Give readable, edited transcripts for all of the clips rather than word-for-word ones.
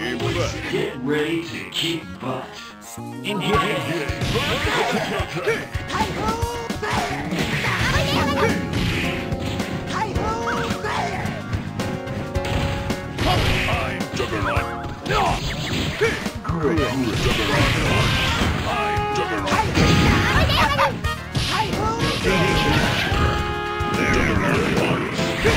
Get ready to kick butt. In here, I'm Juggernaut. I'm Juggernaut. Get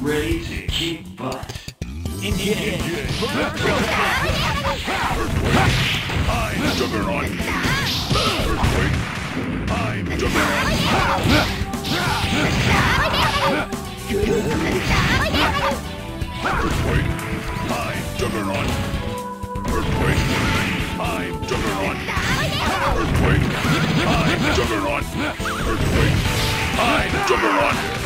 ready to kick butt. In here, I'm Juggernaut. Earthquake. I'm Juggernaut. Earthquake. I'm Juggernaut. Earthquake. I'm Juggernaut. Earthquake. I'm Juggernaut. Earthquake. I'm Juggernaut.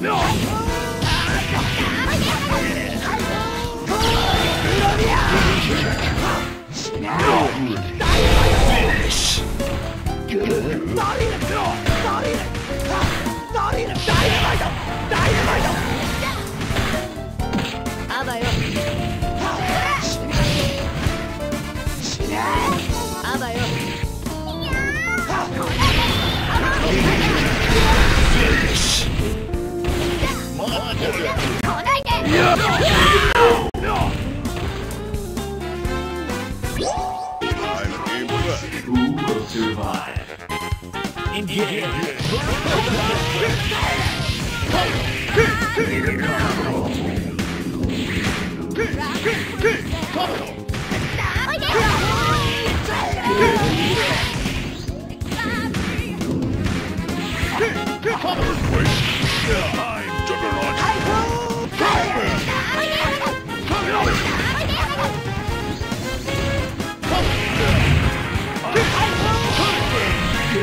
No!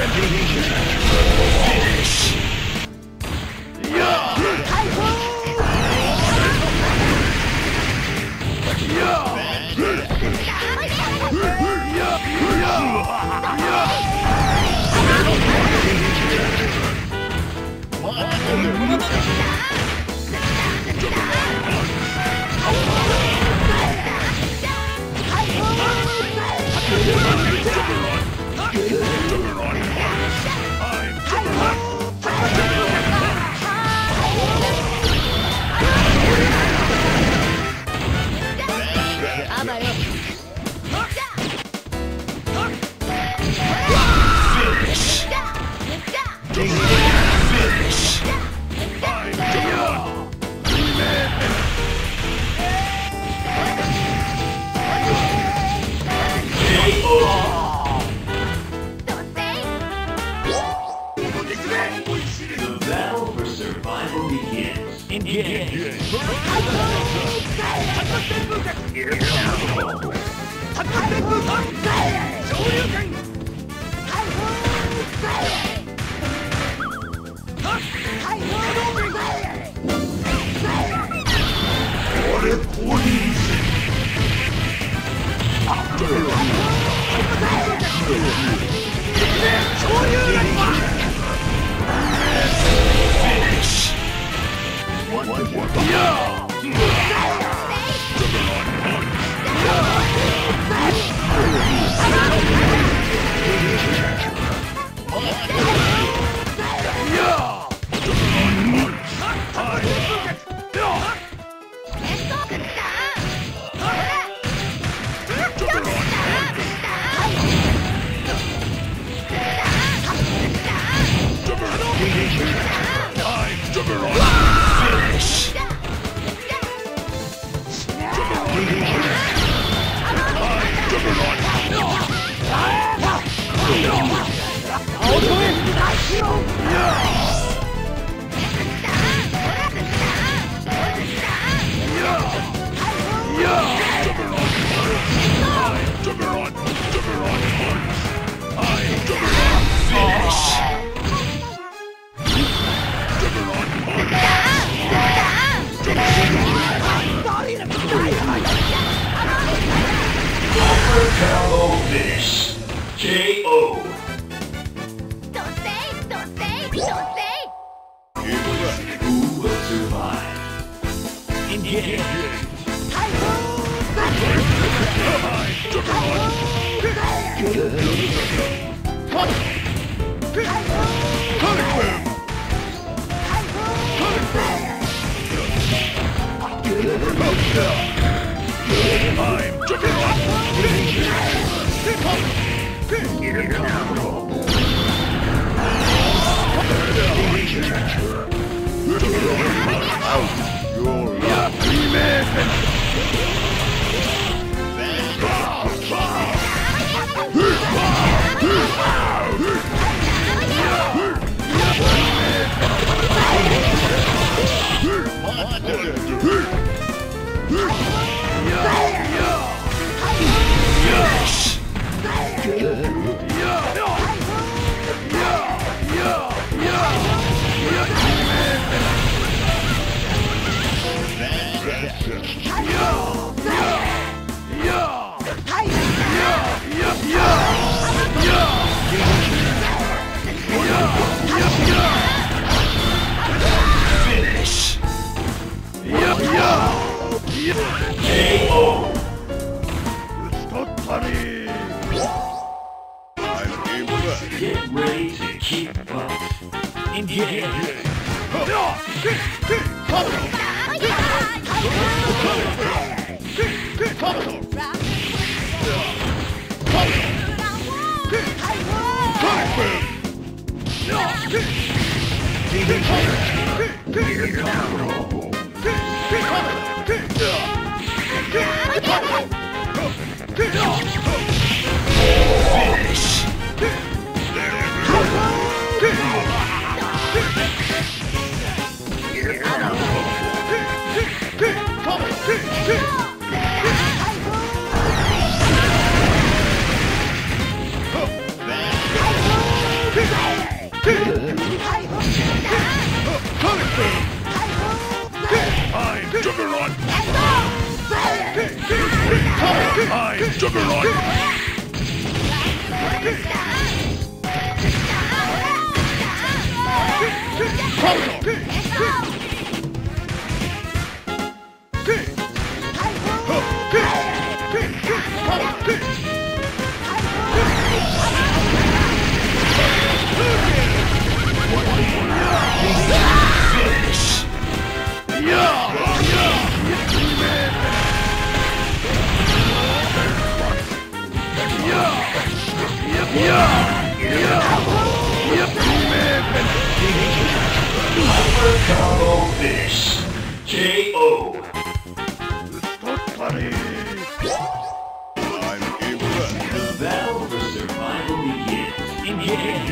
Finish! I'm Combo Fish. K.O. I'm Evelyn. The battle for survival begins. Finish.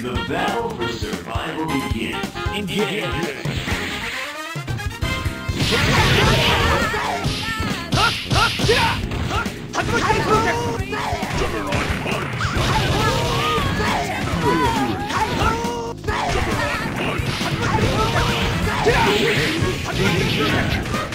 The battle for survival begins.